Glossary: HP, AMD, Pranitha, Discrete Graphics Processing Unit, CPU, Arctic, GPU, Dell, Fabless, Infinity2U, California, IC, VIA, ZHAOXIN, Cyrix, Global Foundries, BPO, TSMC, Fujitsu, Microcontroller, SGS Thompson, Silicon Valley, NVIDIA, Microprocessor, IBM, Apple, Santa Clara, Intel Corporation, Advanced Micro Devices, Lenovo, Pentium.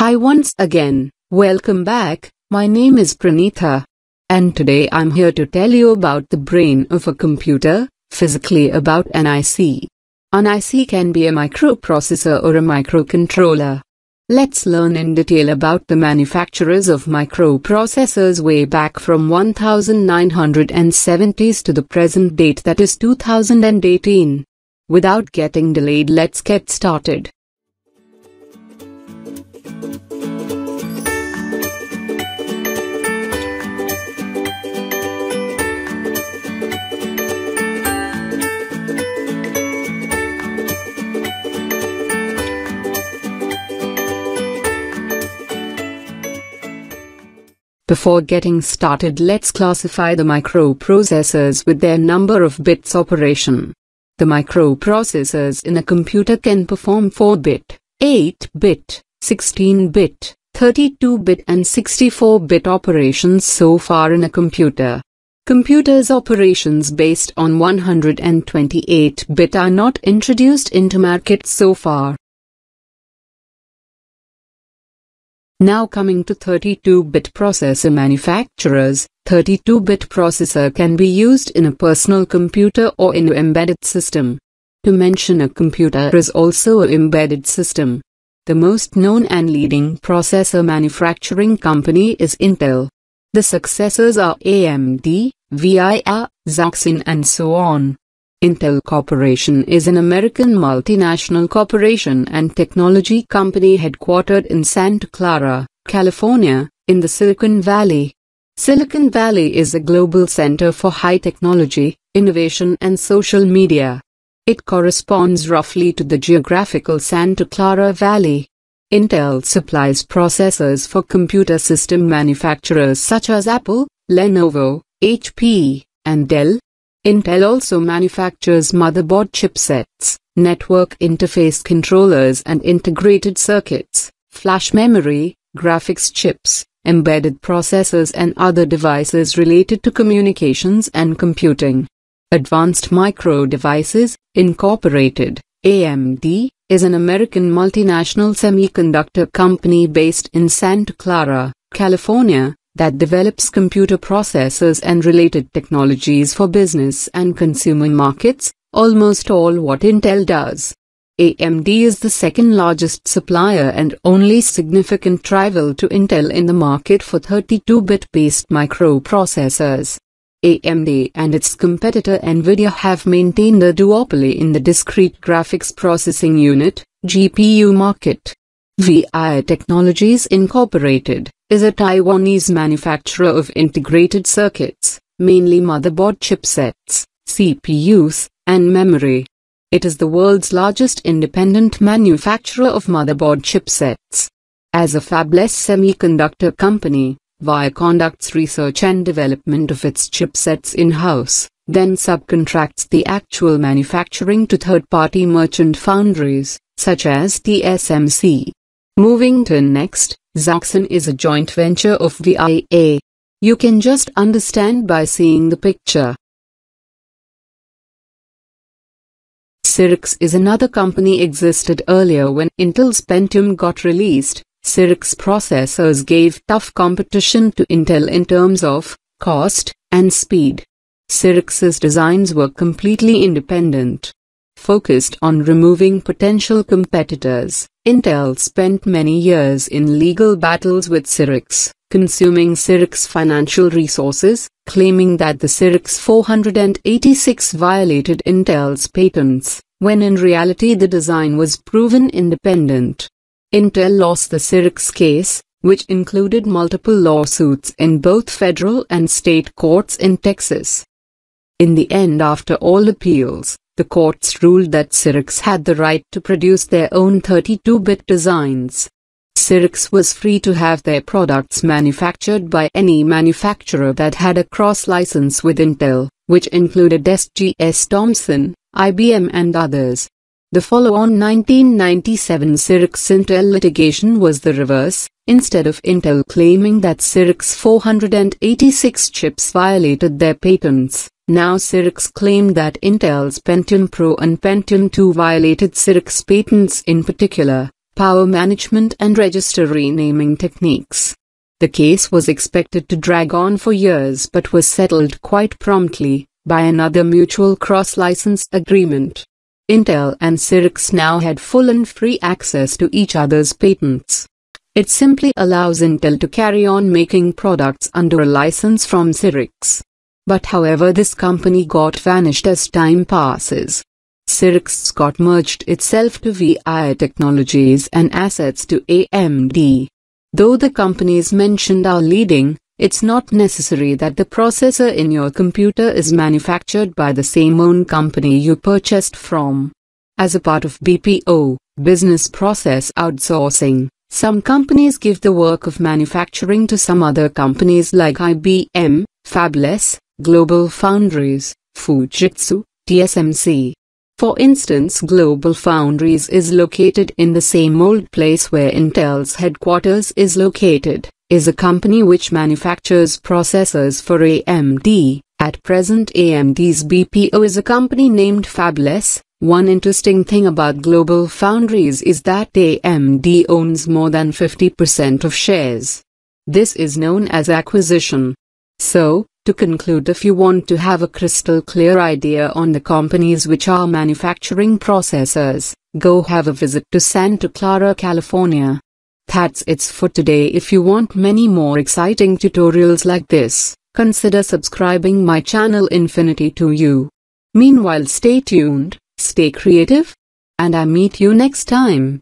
Hi once again, welcome back, my name is Pranitha. And today I'm here to tell you about the brain of a computer, physically about an IC. An IC can be a microprocessor or a microcontroller. Let's learn in detail about the manufacturers of microprocessors way back from 1970s to the present date, that is 2018. Without getting delayed, let's get started. Before getting started, let's classify the microprocessors with their number of bits operation. The microprocessors in a computer can perform 4-bit, 8-bit, 16-bit, 32-bit and 64-bit operations so far in a computer. Computers operations based on 128-bit are not introduced into market so far. Now coming to 32-bit processor manufacturers, 32-bit processor can be used in a personal computer or in an embedded system. To mention, a computer is also an embedded system. The most known and leading processor manufacturing company is Intel. The successors are AMD, VIA, ZHAOXIN and so on. Intel Corporation is an American multinational corporation and technology company headquartered in Santa Clara, California, in the Silicon Valley. Silicon Valley is a global center for high technology, innovation and social media. It corresponds roughly to the geographical Santa Clara Valley. Intel supplies processors for computer system manufacturers such as Apple, Lenovo, HP, and Dell. Intel also manufactures motherboard chipsets, network interface controllers and integrated circuits, flash memory, graphics chips, embedded processors and other devices related to communications and computing. Advanced Micro Devices, Incorporated, AMD, is an American multinational semiconductor company based in Santa Clara, California, that develops computer processors and related technologies for business and consumer markets, almost all what Intel does. AMD is the second largest supplier and only significant rival to Intel in the market for 32-bit based microprocessors. AMD and its competitor NVIDIA have maintained a duopoly in the discrete graphics processing unit (GPU) market. VIA Technologies Incorporated is a Taiwanese manufacturer of integrated circuits, mainly motherboard chipsets, CPUs, and memory. It is the world's largest independent manufacturer of motherboard chipsets. As a fabless semiconductor company, VIA conducts research and development of its chipsets in-house, then subcontracts the actual manufacturing to third-party merchant foundries, such as TSMC. Moving to next, ZHAOXIN is a joint venture of VIA. You can just understand by seeing the picture. Cyrix is another company existed earlier when Intel's Pentium got released. Cyrix processors gave tough competition to Intel in terms of cost and speed. Cyrix's designs were completely independent. Focused on removing potential competitors, Intel spent many years in legal battles with Cyrix, consuming Cyrix financial resources, claiming that the Cyrix 486 violated Intel's patents, when in reality the design was proven independent. Intel lost the Cyrix case, which included multiple lawsuits in both federal and state courts in Texas. In the end, after all appeals, the courts ruled that Cyrix had the right to produce their own 32-bit designs. Cyrix was free to have their products manufactured by any manufacturer that had a cross-license with Intel, which included SGS Thompson, IBM and others. The follow-on 1997 Cyrix-Intel litigation was the reverse. Instead of Intel claiming that Cyrix 486 chips violated their patents, now Cyrix claimed that Intel's Pentium Pro and Pentium 2 violated Cyrix patents in particular, power management and register renaming techniques. The case was expected to drag on for years but was settled quite promptly by another mutual cross-license agreement. Intel and Cyrix now had full and free access to each other's patents. It simply allows Intel to carry on making products under a license from Cyrix. But however, this company got vanished as time passes. Cyrix got merged itself to VIA Technologies and assets to AMD. Though the companies mentioned are leading, it's not necessary that the processor in your computer is manufactured by the same own company you purchased from. As a part of BPO, business process outsourcing, some companies give the work of manufacturing to some other companies like IBM, Fabless, Global Foundries, Fujitsu, TSMC. For instance, Global Foundries is located in the same old place where Intel's headquarters is located. Is a company which manufactures processors for AMD. At present, AMD's BPO is a company named Fabless. One interesting thing about Global Foundries is that AMD owns more than 50% of shares. This is known as acquisition. So, to conclude, if you want to have a crystal clear idea on the companies which are manufacturing processors, go have a visit to Santa Clara, California. That's it for today. If you want many more exciting tutorials like this, consider subscribing my channel Infinity2U. Meanwhile, stay tuned, stay creative, and I meet you next time.